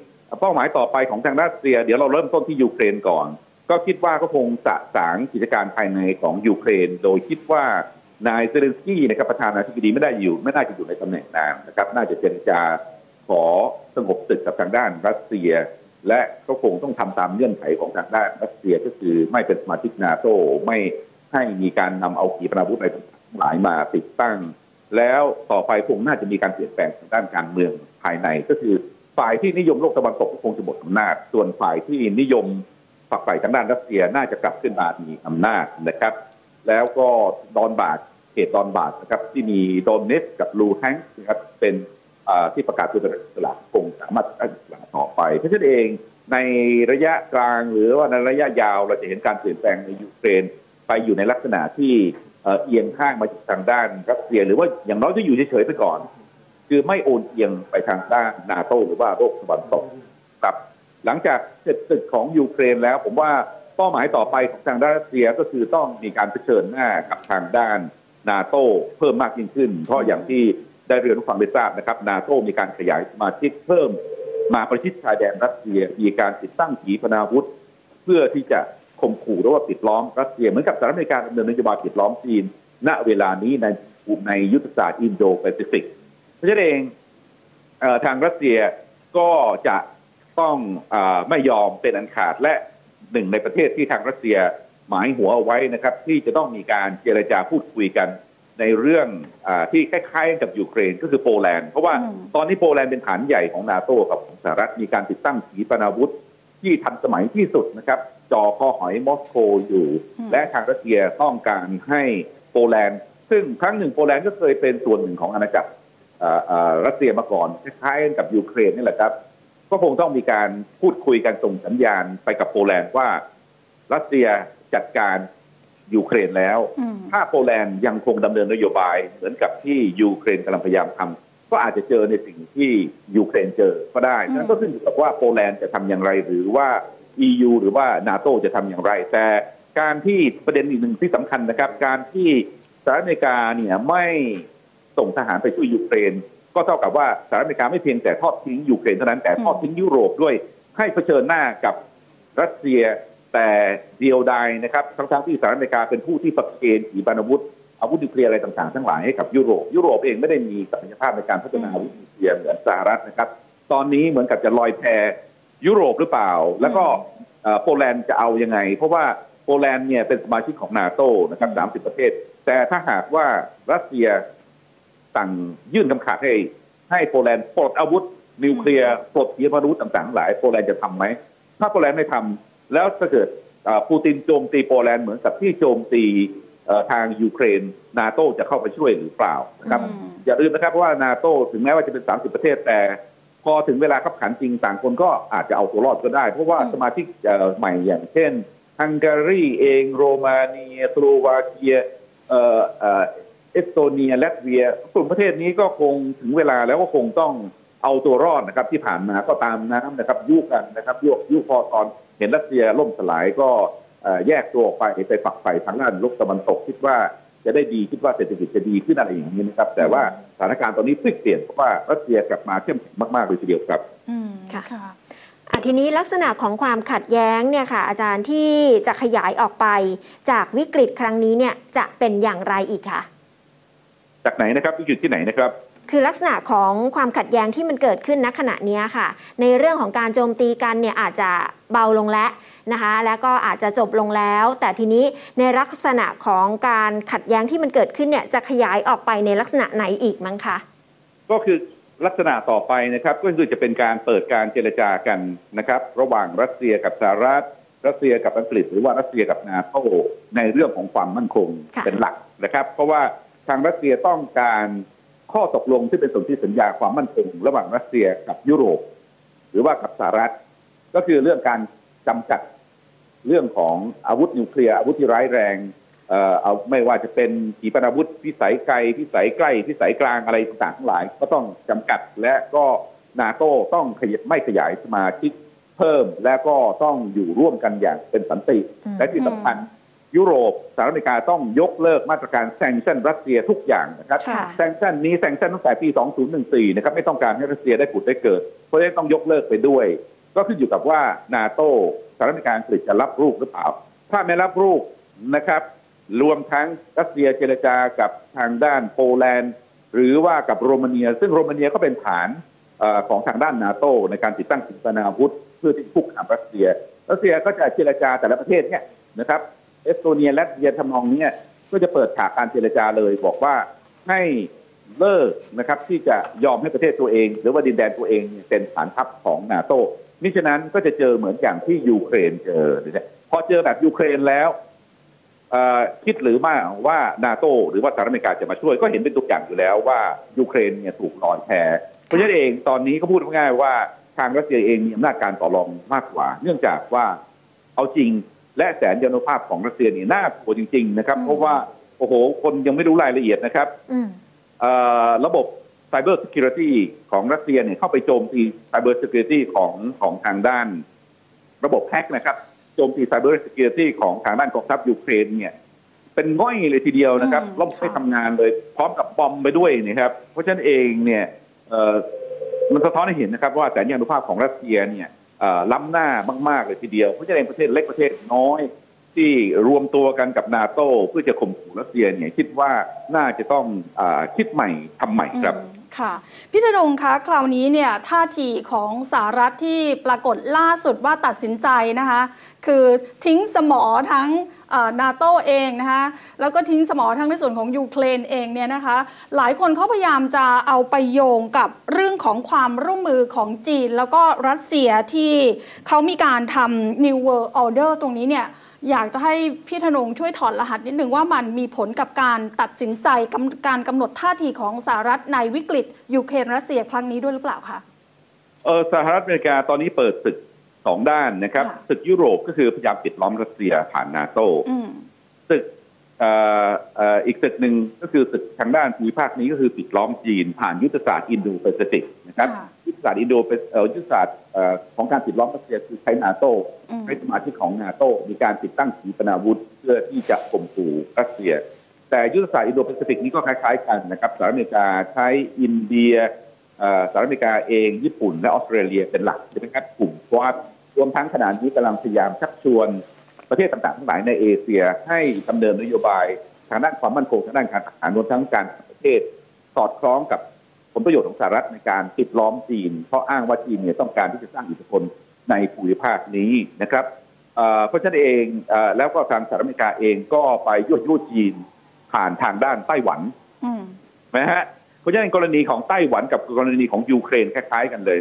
เป้าหมายต่อไปของทางรัสเซียเดี๋ยวเราเริ่มต้นที่ยูเครนก่อนก็คิดว่าก็คงสะสางกิจการภายในของยูเครนโดยคิดว่านายเซเลนสกี้นะครับประธานาธิบดีไม่ได้อยู่ไม่น่าจะอยู่ในตำแหน่งนานนะครับน่าจะเจรจาขอสงบศึกกับทางด้านรัสเซียและก็คงต้องทำตามเงื่อนไขของทางด้านรัสเซียก็คือไม่เป็นสมาชิกนาโต้ไม่ให้มีการนำเอาขีปนาวุธอะไรทั้งหลายมาติดตั้งแล้วต่อไปคงน่าจะมีการเปลี่ยนแปลงทางด้านการเมืองภายในก็คือฝ่ายที่นิยมโลกตะวันตกคงจะหมดอำนาจส่วนฝ่ายที่นิยมฝักใฝ่ทางด้านรัสเซียน่าจะกลับขึ้นมามีอำนาจนะครับแล้วก็ดอนบาสเขตดอนบาสนะครับที่มีดอนเนสกับลูฮันส์นะครับเป็นที่ประกาศเป็นอิสระคงสามารถอิสระต่อไปเพราะฉะนั้นเองในระยะกลางหรือว่าในระยะยาวเราจะเห็นการเปลี่ยนแปลงในยูเครนไปอยู่ในลักษณะที่เอียงข้างมาจากทางด้านรัสเซียหรือว่าอย่างน้อยจะอยู่เฉยๆไปก่อนคือไม่โอนเอียงไปทางด้านนาโต้หรือว่าโลกตะวันตกครับหลังจากเสร็จศึกของยูเครนแล้วผมว่าเป้าหมายต่อไปของทางด้านรัสเซียก็คือต้องมีการเผชิญหน้ากับทางด้านนาโต้เพิ่มมากยิ่งขึ้นเพราะอย่างที่ได้เรียนฟังไปทราบนะครับนาโต้มีการขยายสมาชิกเพิ่มมาประชิดชายแดนรัสเซียมีการติดตั้งขีปนาวุธเพื่อที่จะข่มขู่หรือว่าปิดล้อมรัสเซียเหมือนกับสหรัฐอเมริกาดำเนินนโยบายปิดล้อมจีนณเวลานี้ในในยุทธศาสตร์ Indo-Pacificเพราะฉะนั้นเองทางรัสเซียก็จะต้องอไม่ยอมเป็นอันขาดและหนึ่งในประเทศที่ทางรัสเซียหมายหัวเอาไว้นะครับที่จะต้องมีการเจรจาพูดคุยกันในเรื่องอที่คล้ายๆกับยูเครนก็คือโปแลนด์เพราะว่าตอนนี้โปแลนด์เป็นฐานใหญ่ของนาโต้กับของสหรัฐมีการติดตั้งขีปนาวุธที่ทันสมัยที่สุดนะครับจ่อคอหอยมอสโกอยู่และทางรัสเซียต้องการให้โปแลนด์ซึ่งครั้งหนึ่งโปแลนด์ก็เคยเป็นส่วนหนึ่งของอาณาจักรรัสเซียมาก่อนคล้ายๆกับยูเครนนี่แหละครับก็คงต้องมีการพูดคุยกันส่งสัญญาณไปกับโปแลนด์ว่ารัสเซียจัดการยูเครนแล้วถ้าโปแลนด์ยังคงดำเนินนโยบายเหมือนกับที่ยูเครนกำลังพยายามทำก็อาจจะเจอในสิ่งที่ยูเครนเจอก็ได้นั่นก็ขึ้นอยู่กับว่าโปแลนด์จะทำอย่างไรหรือว่า อี ยู หรือว่า นาโต้ จะทำอย่างไรแต่การที่ประเด็นอีกหนึ่งที่สำคัญนะครับการที่สหรัฐอเมริกาเนี่ยไม่ส่งทหารไปช่วยยูเครนก็เท่ากับว่าสหรัฐอเมริกาไม่เพียงแต่ทอดทิ้งยูเครนเท่านั้นแต่ทอดทิ้งยุโรปด้วยให้เผชิญหน้ากับรัสเซียแต่เดียวดายนะครับทั้งๆที่สหรัฐอเมริกาเป็นผู้ที่ประเคนขีปนาวุธอาวุธนิวเคลียร์อะไรต่างๆทั้งหลายให้กับยุโรปยุโรปเองไม่ได้มีศักยภาพในการพัฒนาอาวุธนิวเคลียร์เหมือนสหรัฐนะครับตอนนี้เหมือนกับจะลอยแพยุโรปหรือเปล่าแล้วก็โปแลนด์จะเอายังไงเพราะว่าโปแลนด์เนี่ยเป็นสมาชิกของนาโต้นะครับสามสิบประเทศแต่ถ้าหากว่ารัสเซียสั่งยื่นคำขาดให้ให้โปแลนด์ปลดอาวุธนิวเคลียร์ปลดขีปนาวุธต่างๆหลายโปแลนด์จะทำไหมถ้าโปแลนด์ไม่ทำแล้วถ้าเกิดปูตินโจมตีโปแลนด์เหมือนกับที่โจมตีทางยูเครนนาโต้จะเข้าไปช่วยหรือเปล่านะครับอย่าลืมนะครับว่านาโต้ถึงแม้ว่าจะเป็นสามสิบประเทศแต่พอถึงเวลาขับขันจริงต่างคนก็อาจจะเอาตัวรอดก็ได้เพราะว่าสมาชิกใหม่อย่างเช่นฮังการีเองโรมาเนียสโลวาเกียเอสโตเนียและเวียกลุ่มประเทศนี้ก็คงถึงเวลาแล้วก็คงต้องเอาตัวรอดนะครับที่ผ่านมาก็ตามน้ำนะครับยุกันนะครับยุยุพอตอนเห็นรัสเซียล่มสลายก็แยกตัวออกไปไปฝักใฝ่ทางด้านโลกตะวันตกคิดว่า จะได้ดีคิดว่าเศรษฐกิจจะดีขึ้นอะไรอย่างนี้นะครับแต่ว่าสถานการณ์ตอนนี้พลิกเปลี่ยนเพราะว่ารัสเซียกลับมาเข้มแข็งมากๆเลยทีเดียวครับอืมค่ะทีนี้ลักษณะของความขัดแย้งเนี่ยค่ะอาจารย์ที่จะขยายออกไปจากวิกฤตครั้งนี้เนี่ยจะเป็นอย่างไรอีกคะจากไหนนะครับวิกฤตที่ไหนนะครับคือลักษณะของความขัดแย้งที่มันเกิดขึ้นณขณะนี้ค่ะในเรื่องของการโจมตีกันเนี่ยอาจจะเบาลงแล้วนะคะแล้วก็อาจจะจบลงแล้วแต่ทีนี้ในลักษณะของการขัดแย้งที่มันเกิดขึ้นเนี่ยจะขยายออกไปในลักษณะไหนอีกมั้งคะก็คือลักษณะต่อไปนะครับก็คือจะเป็นการเปิดการเจรจากันนะครับระหว่างรัสเซียกับสหรัฐรัสเซียกับอังกฤษหรือว่ารัสเซียกับนาโตในเรื่องของความมั่นคงเป็นหลักนะครับเพราะว่าทางรัสเซียต้องการข้อตกลงที่เป็นสนธิสัญญาความมั่นคงระหว่างรัสเซียกับยุโรปหรือว่ากับสหรัฐก็คือเรื่องการจำกัดเรื่องของอาวุธนิวเคลียร์อาวุธที่ร้ายแรงเอ่อเอาไม่ว่าจะเป็นขีปนาวุธพิสัยไกลพิสัยใกล้พิสัยกลางอะไรต่างๆทั้งหลายก็ต้องจำกัดและก็นาโต้ต้องขยับไม่ขยายสมาชิกเพิ่มและก็ต้องอยู่ร่วมกันอย่างเป็นสันติและที่สำคัญยุโรปสหรัฐอเมริกาต้องยกเลิกมาตรการแซงชั่นรัสเซียทุกอย่างนะครับแซงชั่นนี้แซงชั่นตั้งแต่ปีสองพันสิบสี่นะครับไม่ต้องการให้รัสเซียได้ผุดได้เกิดเพราะฉะนั้นต้องยกเลิกไปด้วยก็ขึ้นอยู่กับว่านาโต้สหรัฐอเมริกาอังกฤษจะรับลูกหรือเปล่าถ้าไม่รับลูกนะครับรวมทั้งรัสเซียเจรจากับทางด้านโปแลนด์หรือว่ากับโรมาเนียซึ่งโรมาเนียก็เป็นฐานของทางด้านนาโต้ในการติดตั้งขีปนาวุธเพื่อที่คุกคามรัสเซียรัสเซียก็จะเจรจาแต่ละประเทศเนี่ยนะครับเอสโตเนียและเยอรมนีเนี่ยก็จะเปิดฉากการเจรจาเลยบอกว่าให้เลิกนะครับที่จะยอมให้ประเทศตัวเองหรือว่าดินแดนตัวเองเป็นฐานทัพของนาโต้มิฉะนั้นก็จะเจอเหมือนอย่างที่ยูเครนเจอพอเจอแบบยูเครนแล้วคิดหรือไม่ว่านาโต้หรือว่าสหรัฐอเมริกาจะมาช่วยก็เห็นเป็นตัวอย่างอยู่แล้วว่ายูเครนเนี่ยถูกลอยแพเพราะฉะนั้นเองตอนนี้ก็พูดง่ายๆว่าทางรัสเซียเองมีอำนาจการต่อรองมากกว่าเนื่องจากว่าเอาจริงและแสนยานุภาพของรัสเซียนี่น่ากลัวจริงๆนะครับเพราะว่าโอ้โหคนยังไม่รู้รายละเอียดนะครับระบบไซเบอร์ซิเคียวริตี้ของรัสเซียเนี่ยเข้าไปโจมตีไซเบอร์ซิเคียวริตี้ของของทางด้านระบบแฮกนะครับโจมตีไซเบอร์ซิเคียวริตี้ของทางด้านกองทัพยูเครนเนี่ยเป็นง่อยเลยทีเดียวนะครับล้มไม่ทำงานเลยพร้อมกับบอมไปด้วยนะครับเพราะฉะนั้นเองเนี่ยมันสะท้อนให้เห็นนะครับว่าแสนยานุภาพของรัสเซียเนี่ยล้ำหน้ามากๆเลยทีเดียวเพราะฉะนั้นประเทศเล็กประเทศน้อยที่รวมตัวกันกับนาโต้เพื่อจะข่มขู่รัสเซียเนี่ยคิดว่าน่าจะต้องคิดใหม่ทำใหม่ครับค่ะพี่ธนงค์คะคราวนี้เนี่ยท่าทีของสหรัฐที่ปรากฏล่าสุดว่าตัดสินใจนะคะคือทิ้งสมอทั้งนาโต้เองนะคะแล้วก็ทิ้งสมอทั้งในส่วนของยูเครนเองเนี่ยนะคะหลายคนเขาพยายามจะเอาไปโยงกับเรื่องของความร่วมมือของจีนแล้วก็รัสเซียที่เขามีการทำ New World Order ตรงนี้เนี่ยอยากจะให้พี่ธนงค์ช่วยถอดรหัสนิดหนึ่งว่ามันมีผลกับการตัดสินใจการกำหนดท่าทีของสหรัฐในวิกฤตยูเครนรัสเซียครั้งนี้ด้วยหรือเปล่าคะเออสหรัฐอเมริกาตอนนี้เปิดศึกสองด้านนะครับศึกยุโรปก็คือพยายามปิดล้อมรัสเซียผ่านนาโต้ศึกอีกศึกหนึ่งก็คือศึกทางด้านภูมิภาคนี้ก็คือปิดล้อมจีนผ่านยุทธศาสตร์อินโดแปซิฟิกนะครับยุทธศาสตร์อินโดเอ่อยุทธศาสตร์ของการปิดล้อมรัสเซียคือใช้นาโต้ใช้สมาชิกของนาโต้มีการติดตั้งขีปนาวุธเพื่อที่จะข่มขู่รัสเซียแต่ยุทธศาสตร์อินโดแปซิฟิกนี้ก็คล้ายๆกันนะครับสหรัฐอเมริกาใช้อินเดียสหรัฐอเมริกาเองญี่ปุ่นและออสเตรเลียเป็นหลักใช่ไหมครับกลุ่มกวาดรวมทั้งขณะนี้กำลังพยายามชักชวนประเทศต่างๆทั้งหลายในเอเชียให้ดำเนินนโยบายทางด้านความมั่นคงทางด้านการทหารรวมทั้งการประเทศสอดคล้องกับผลประโยชน์ของสหรัฐในการปิดล้อมจีนเพราะอ้างว่าจีนเนี่ยต้องการที่จะสร้างอิทธิพลในภูมิภาคนี้นะครับเพราะฉะนั้นเองแล้วก็ทางสหรัฐอเมริกาเองก็ไปยั่วยุจีนผ่านทางด้านไต้หวันนะฮะเพราะฉะนั้นกรณีของไต้หวันกับกรณีของยูเครนคล้ายๆกันเลย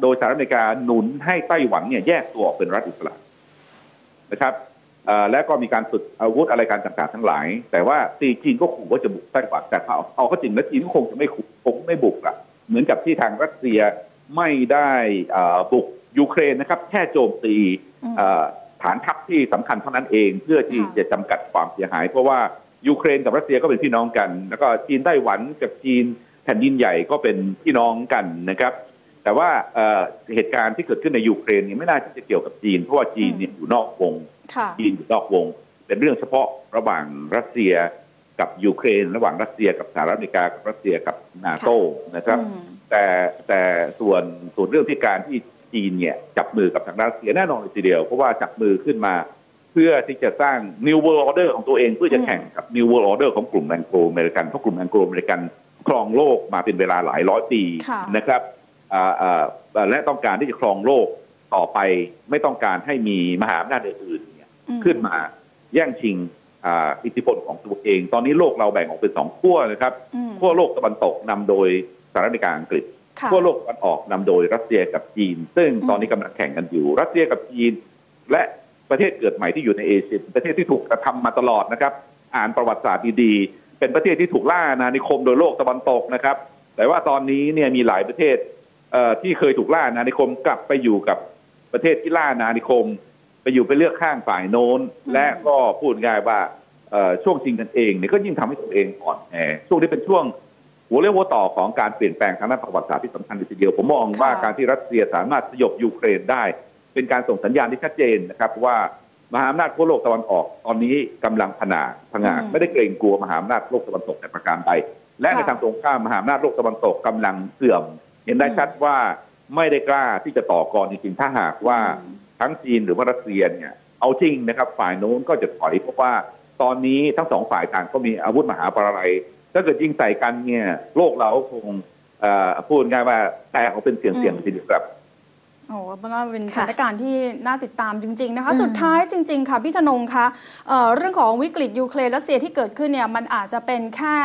โดยสหรัฐอเมริกาหนุนให้ไต้หวันเนี่ยแยกตัวออกเป็นรัฐอิสระนะครับและก็มีการฝึกอาวุธอะไรการต่างๆทั้งหลายแต่ว่าตีจีนก็ขู่ว่าจะบุกไต้หวันแต่เขาเอาก็จริงแล้วจีนก็คงจะไม่ขู่คงไม่บุกอ่ะเหมือนกับที่ทางรัสเซียไม่ได้บุกยูเครนนะครับแค่โจมตีฐานทัพที่สำคัญเท่านั้นเองเพื่อที่จะจำกัดความเสียหายเพราะว่ายูเครนกับรัสเซียก็เป็นพี่น้องกันแล้วก็จีนไต้หวันกับจีนแผ่นดินใหญ่ก็เป็นพี่น้องกันนะครับแต่ว่าเหตุการณ์ที่เกิดขึ้นในยูเครนนี่ไม่น่าจะเกี่ยวกับจีนเพราะว่าจีนเนี่ยอยู่นอกวงจีนอยู่นอกวง เป็นเรื่องเฉพาะระหว่างรัสเซียกับยูเครนระหว่างรัสเซียกับสหรัฐอเมริกากับรัสเซียกับนาโต้นะครับแต่แต่ส่วนส่วนเรื่องที่การที่จีนเนี่ยจับมือกับทางรัสเซียแน่นอนทีเดียวเพราะว่าจับมือขึ้นมาเพื่อที่จะสร้าง New World Order ของตัวเองเพื่อจะแข่งกับ New World Order ของกลุ่มแองโกลอเมริกันเพราะกลุ่มแองโกลอเมริกันครองโลกมาเป็นเวลาหลายร้อยปีนะครับและต้องการที่จะครองโลกต่อไปไม่ต้องการให้มีมหาอำนาจอื่นๆขึ้นมาแย่งชิงอิทธิพลของตัวเองตอนนี้โลกเราแบ่งออกเป็นสองขั้วนะครับขั้วโลกตะวันตกนำโดยสหรัฐอเมริกาอังกฤษขั้วโลกตะวันออกนำโดยรัสเซียกับจีนซึ่งตอนนี้กำลังแข่งกันอยู่รัสเซียกับจีนและประเทศเกิดใหม่ที่อยู่ในเอเชียประเทศที่ถูกกระทำมาตลอดนะครับอ่านประวัติศาสตร์ดีๆเป็นประเทศที่ถูกล่าอาณานิคมโดยโลกตะวันตกนะครับแต่ว่าตอนนี้เนี่ยมีหลายประเทศที่เคยถูกล่าอาณานิคมกลับไปอยู่กับประเทศที่ล่าอาณานิคมไปอยู่ไปเลือกข้างฝ่ายโน้นและก็พูดง่ายว่าช่วงชิงกันเองเนี่ยก็ยิ่งทำให้ตัวเองอ่อนแอช่วงนี้เป็นช่วงหัวเรี่ยวหัวต่อของการเปลี่ยนแปลงทางด้านประวัติศาสตร์ที่สำคัญทีเดียวผมมองว่าการที่รัสเซียสามารถสยบยูเครนได้เป็นการส่งสัญญาณที่ชัดเจนนะครับว่ามหาอำนาจโลกตะวันออกตอนนี้กำลังผนาผงาดไม่ได้เกรงกลัวมหาอำนาจโลกตะวันตกแต่ประการใดและในทางตรงข้ามมหาอำนาจโลกตะวันตกกำลังเสื่อมเห็นได้ชัดว่าไม่ได้กล้าที่จะต่อกรจริงๆถ้าหากว่าทั้งจีนหรือว่ารัสเซียเนี่ยเอาจริงนะครับฝ่ายโน้นก็จะถอยเพราะว่าตอนนี้ทั้งสองฝ่ายต่างก็มีอาวุธมหาปราลัยถ้าเกิดยิงใส่กันเนี่ยโลกเราคงพูดง่ายว่าแตกออกเป็นเสี่ยงๆทีเดียวครับโอ้โหเพราะว่าเป็นสถานการณ์ที่น่าติดตามจริงๆนะคะสุดท้ายจริงๆค่ะพี่ธนงค์คะเรื่องของวิกฤตยูเครนรัสเซียที่เกิดขึ้นเนี่ยมันอาจจะเป็นแค่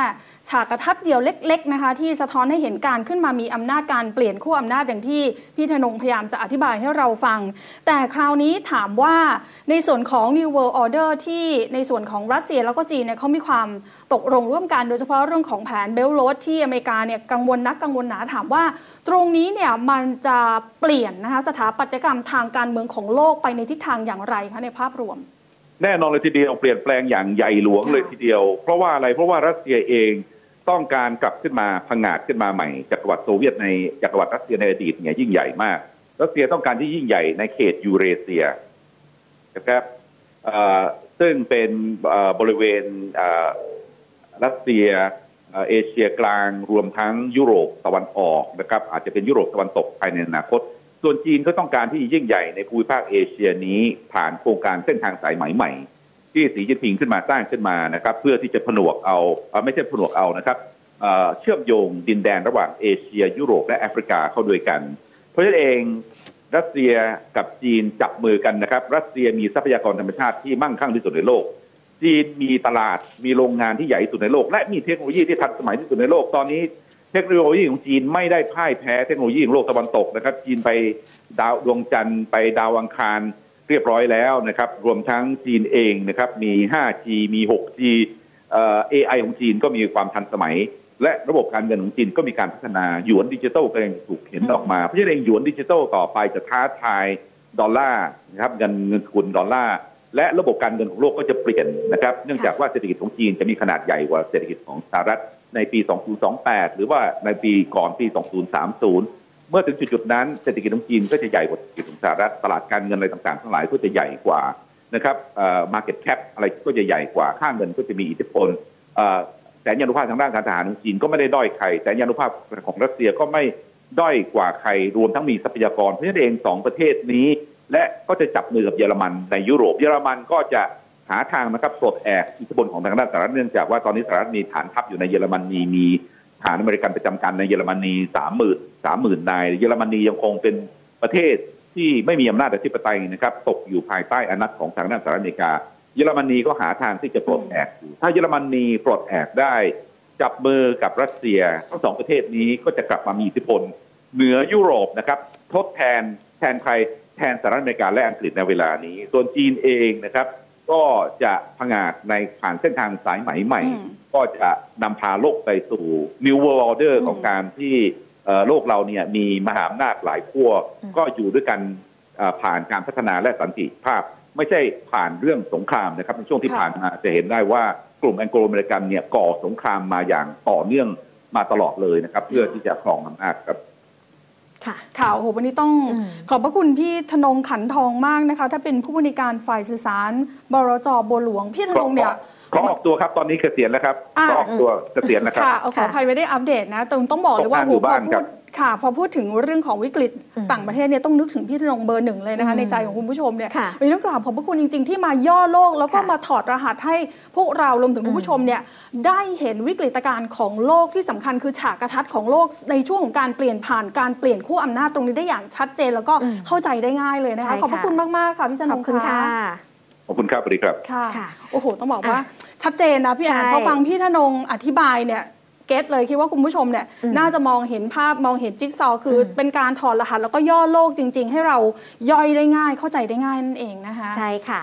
ฉากกระทัดเดียวเล็กๆนะคะที่สะท้อนให้เห็นการขึ้นมามีอำนาจการเปลี่ยนขั้วอำนาจอย่างที่พี่ธนงค์พยายามจะอธิบายให้เราฟังแต่คราวนี้ถามว่าในส่วนของ New World Order ที่ในส่วนของรัสเซียแล้วก็จีนเนี่ยเขามีความตกลงร่วมกันโดยเฉพาะเรื่องของแผน Belt and Road ที่อเมริกาเนี่ยกังวลนักกังวลหนาถามว่าตรงนี้เนี่ยมันจะเปลี่ยนนะคะสถาปัตยกรรมทางการเมืองของโลกไปในทิศทางอย่างไรคะในภาพรวมแน่นอนเลยทีเดียวเปลี่ยนแปลงอย่างใหญ่หลวงเลยทีเดียวเพราะว่าอะไรเพราะว่ารัสเซียเองต้องการกลับขึ้นมาผงาดขึ้นมาใหม่จักรวรรดิโซเวียตในจักรวรรดิรัสเซียในอดีตเนี่ยยิ่งใหญ่มากรัสเซียต้องการที่ยิ่งใหญ่ในเขตยูเรเซียนะครับซึ่งเป็นบริเวณรัสเซียเอเชียกลางรวมทั้งยุโรปตะวันออกนะครับอาจจะเป็นยุโรปตะวันตกภายในอนาคตส่วนจีนก็ต้องการที่ยิ่งใหญ่ในภูมิภาคเอเชียนี้ผ่านโครงการเส้นทางสายไหมใหม่ที่สีจิ้นผิงขึ้นมาสร้างขึ้นมานะครับเพื่อที่จะผนวกเอาไม่ใช่ผนวกเอานะครับเชื่อมโยงดินแดนระหว่างเอเชียยุโรปและแอฟริกาเข้าด้วยกันเพราะฉะนั้นเองรัสเซียกับจีนจับมือกันนะครับรัสเซียมีทรัพยากรธรรมชาติที่มั่งคั่งที่สุดในโลกจีนมีตลาดมีโรงงานที่ใหญ่ที่สุดในโลกและมีเทคโนโลยีที่ทันสมัยที่สุดในโลกตอนนี้เทคโนโลยีของจีนไม่ได้พ่ายแพ้เทคโนโลยีของโลกตะวันตกนะครับจีนไปดาวดวงจันทร์ไปดาวอังคารเรียบร้อยแล้วนะครับรวมทั้งจีนเองนะครับมี ห้าจี มี หกจี เอ่อ เอไอ ของจีนก็มีความทันสมัยและระบบการเงินของจีนก็มีการพัฒนาหยวนดิจิทัลกำลังถูกเห็นออกมาเพราะฉะนั้นหยวนดิจิทัลต่อไปจะท้าทายดอลลาร์นะครับเงินเงินสกุลดอลลาร์และระบบการเงินของโลกก็จะเปลี่ยนนะครับเนื่องจากว่าเศรษฐกิจของจีนจะมีขนาดใหญ่กว่าเศรษฐกิจของสหรัฐในปี สองพันยี่สิบแปด หรือว่าในปีก่อนปี สองพันสามสิบ เมื่อถึงจุดๆนั้นเศรษฐกิจของจีนก็จะใหญ่กว่าเศรษฐกิจของสหรัฐตลาดการเงินอะไรต่างๆทั้งหลายก็จะใหญ่กว่านะครับเอ่อ market cap อะไรก็จะใหญ่กว่าค่าเงินก็จะมีอิทธิพลเอ่อแสนยานุภาพทางด้านการทหารของจีนก็ไม่ได้ด้อยใครแสนยานุภาพของรัสเซียก็ไม่ด้อยกว่าใครรวมทั้งมีทรัพยากรเพราะฉะนั้นเองสองประเทศนี้และก็จะจับมือกับเยอรมันในยุโรปเยอรมันก็จะหาทางนะครับปลดแอกอิทธิพลของทางด้านสหรัฐเนื่องจากว่าตอนนี้สหรัฐมีฐานทัพอยู่ในเยอรมนีมีฐานอเมริกันประจำการในเยอรมนีสามหมื่นสามหมื่นนายเยอรมนียังคงเป็นประเทศที่ไม่มีอำนาจอธิปไตยนะครับตกอยู่ภายใต้อานัตของทางด้านสหรัฐอเมริกาเยอรมนีก็หาทางที่จะปลดแอกถ้าเยอรมนีปลดแอกได้จับมือกับรัสเซียทั้งสองประเทศนี้ก็จะกลับมามีอิทธิพลเหนือยุโรปนะครับทดแทนแทนใครแทนสหรัฐอเมริกาและอังกฤษในเวลานี้ส่วนจีนเองนะครับก็จะผงาดในผ่านเส้นทางสายไหมใหม่ก็จะนำพาโลกไปสู่ New World Order ของการที่โลกเราเนี่ยมีมหาอำนาจหลายขั้วก็อยู่ด้วยกันผ่านการพัฒนาและสันติภาพไม่ใช่ผ่านเรื่องสงครามนะครับในช่วงที่ผ่านมาจะเห็นได้ว่ากลุ่มแองโกลอเมริกันเนี่ยก่อสงครามมาอย่างต่อเนื่องมาตลอดเลยนะครับเพื่อที่จะครองอำนาจครับค่ะ ข่าวโหวันนี้ต้องขอบพระคุณพี่ธนงขันทองมากนะคะถ้าเป็นผู้บริการฝ่ายสื่อสารบลจ.บัวหลวงพี่ธนงเนี่ยขอออกตัวครับตอนนี้เกษียณแล้วครับขอออกตัวเกษียณแล้วครับค่ะเอาขออภัยไม่ได้อัปเดตนะแต่ต้องบอกเลยว่าโหพอพูดค่ะพอพูดถึงเรื่องของวิกฤตต่างประเทศเนี่ยต้องนึกถึงพี่ธนงเบอร์หนึ่งเลยนะคะในใจของคุณผู้ชมเนี่ยเป็นต้องกราบขอบพระคุณจริงๆที่มาย่อโลกแล้วก็มาถอดรหัสให้พวกเรารวมถึงคุณผู้ชมเนี่ยได้เห็นวิกฤตการณ์ของโลกที่สำคัญคือฉากกระทัดของโลกในช่วงของการเปลี่ยนผ่านการเปลี่ยนขั้วอำนาจตรงนี้ได้อย่างชัดเจนแล้วก็เข้าใจได้ง่ายเลยนะคะขอบพระคุณมากๆค่ะพี่ธนงค่ะขอบคุณครับสวัสดีครับค่ะโอ้โหต้องบอกว่าชัดเจนนะพี่แอนพอฟังพี่ธนงอธิบายเนี่ยเก็ตเลยคิดว่าคุณผู้ชมเนี่ยน่าจะมองเห็นภาพมองเห็นจิ๊กซอว์คือเป็นการถอดรหัสแล้วก็ย่อโลกจริงๆให้เราย่อยได้ง่ายเข้าใจได้ง่ายนั่นเองนะคะใช่ค่ะ